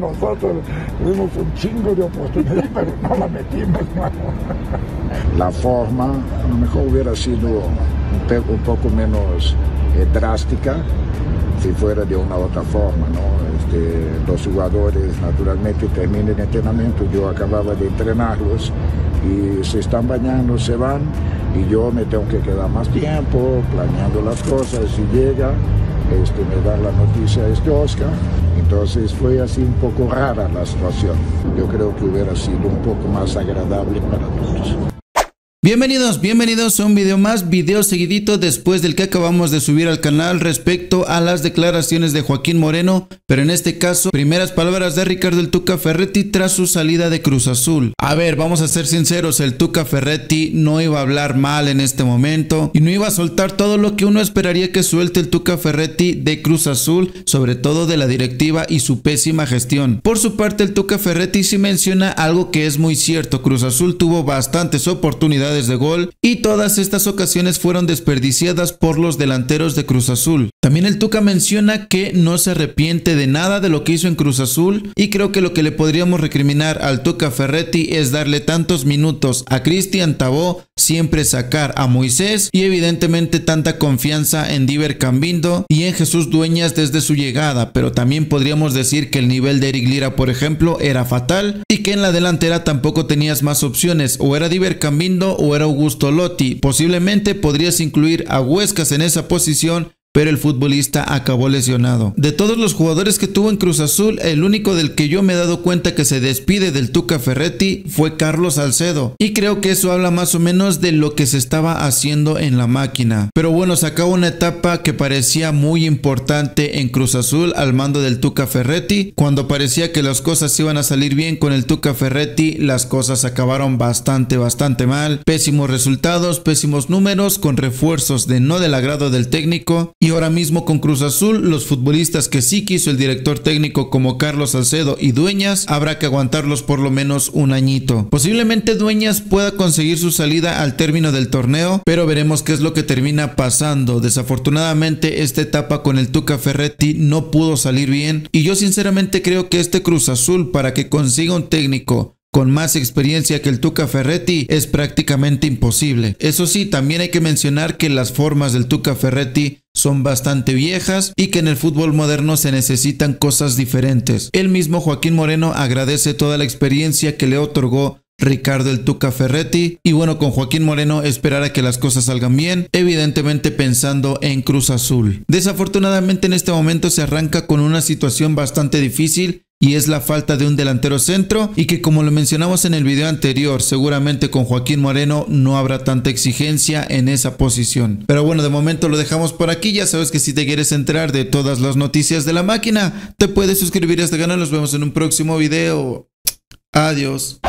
Nosotros tuvimos un chingo de oportunidades, pero no la metimos, mano. La forma a lo mejor hubiera sido un poco menos drástica si fuera de una u otra forma, ¿no? Los jugadores naturalmente terminan el entrenamiento, yo acababa de entrenarlos y se están bañando, se van y yo me tengo que quedar más tiempo planeando las cosas y llega. Me da la noticia Oscar, entonces fue así un poco rara la situación. Yo creo que hubiera sido un poco más agradable para todos. Bienvenidos a un video más, video seguidito después del que acabamos de subir al canal respecto a las declaraciones de Joaquín Moreno, pero en este caso, primeras palabras de Ricardo el Tuca Ferretti tras su salida de Cruz Azul. A ver, vamos a ser sinceros, el Tuca Ferretti no iba a hablar mal en este momento y no iba a soltar todo lo que uno esperaría que suelte el Tuca Ferretti de Cruz Azul, sobre todo de la directiva y su pésima gestión. Por su parte, el Tuca Ferretti sí menciona algo que es muy cierto, Cruz Azul tuvo bastantes oportunidades de gol y todas estas ocasiones fueron desperdiciadas por los delanteros de Cruz Azul. También el Tuca menciona que no se arrepiente de nada de lo que hizo en Cruz Azul y creo que lo que le podríamos recriminar al Tuca Ferretti es darle tantos minutos a Cristian Tabó, siempre sacar a Moisés y evidentemente tanta confianza en Diver Cambindo y en Jesús Dueñas desde su llegada, pero también podríamos decir que el nivel de Eric Lira, por ejemplo, era fatal y que en la delantera tampoco tenías más opciones, o era Diver Cambindo o era Augusto Lotti, posiblemente podrías incluir a Huescas en esa posición, pero el futbolista acabó lesionado. De todos los jugadores que tuvo en Cruz Azul, el único del que yo me he dado cuenta que se despide del Tuca Ferretti fue Carlos Salcedo, y creo que eso habla más o menos de lo que se estaba haciendo en la máquina. Pero bueno, se acabó una etapa que parecía muy importante en Cruz Azul al mando del Tuca Ferretti. Cuando parecía que las cosas iban a salir bien con el Tuca Ferretti, las cosas acabaron bastante mal. Pésimos resultados, pésimos números, con refuerzos de no del agrado del técnico. Y ahora mismo con Cruz Azul, los futbolistas que sí quiso el director técnico como Carlos Salcedo y Dueñas, habrá que aguantarlos por lo menos un añito. Posiblemente Dueñas pueda conseguir su salida al término del torneo, pero veremos qué es lo que termina pasando. Desafortunadamente esta etapa con el Tuca Ferretti no pudo salir bien y yo sinceramente creo que este Cruz Azul, para que consiga un técnico con más experiencia que el Tuca Ferretti, es prácticamente imposible. Eso sí, también hay que mencionar que las formas del Tuca Ferretti son bastante viejas y que en el fútbol moderno se necesitan cosas diferentes. El mismo Joaquín Moreno agradece toda la experiencia que le otorgó Ricardo el Tuca Ferretti y bueno, con Joaquín Moreno esperar a que las cosas salgan bien, evidentemente pensando en Cruz Azul. Desafortunadamente en este momento se arranca con una situación bastante difícil y es la falta de un delantero centro y que, como lo mencionamos en el video anterior, seguramente con Joaquín Moreno no habrá tanta exigencia en esa posición. Pero bueno, de momento lo dejamos por aquí. Ya sabes que si te quieres enterar de todas las noticias de la máquina, te puedes suscribir a este canal. Nos vemos en un próximo video. Adiós.